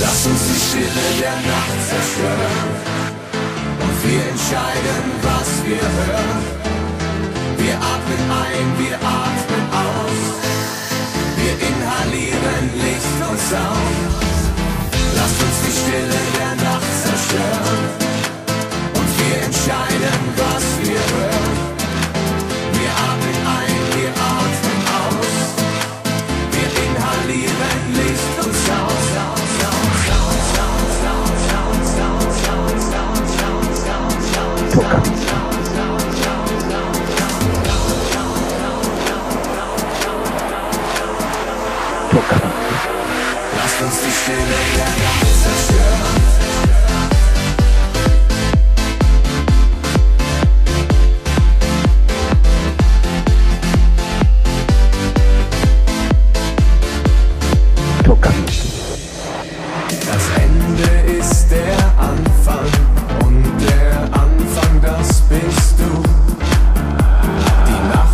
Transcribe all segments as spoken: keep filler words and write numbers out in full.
Lass uns die Stille der Nacht zerstören und wir entscheiden, was wir hören. Wir atmen ein, wir atmen aus, wir inhalieren Licht und Sound. Lass uns die Stille der Nacht zerstören und wir entscheiden, was wir hören. Wir atmen ein, wir atmen aus, wir inhalieren Licht und Sound. Lasst uns die Stille der Nacht zerstören. Das Ende ist der Anfang und der Anfang, das bist du. Die Nacht ist ein Begleiter und der Beat gehört dazu.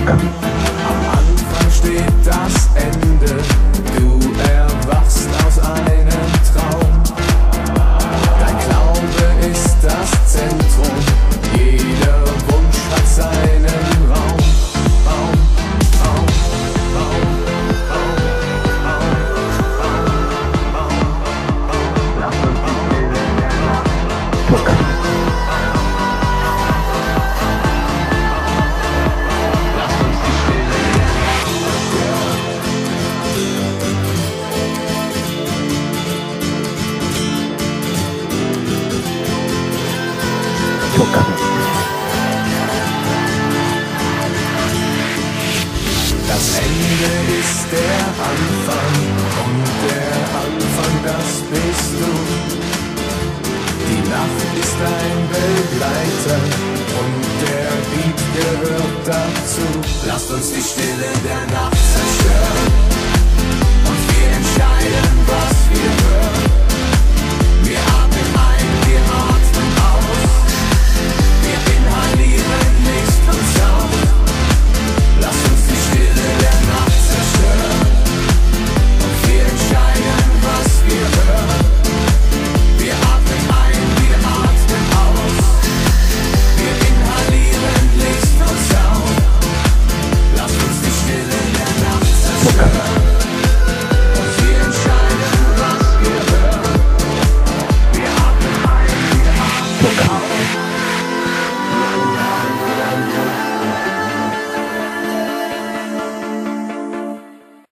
Am Anfang steht das Ende, du erwachst aus einem Traum. Dein Glaube ist das Zentrum, jeder Wunsch hat seinen Raum. Das Ende ist der Anfang und der Anfang, das bist du. Die Nacht ist ein Begleiter und der Beat gehört dazu. Lasst uns die Stille der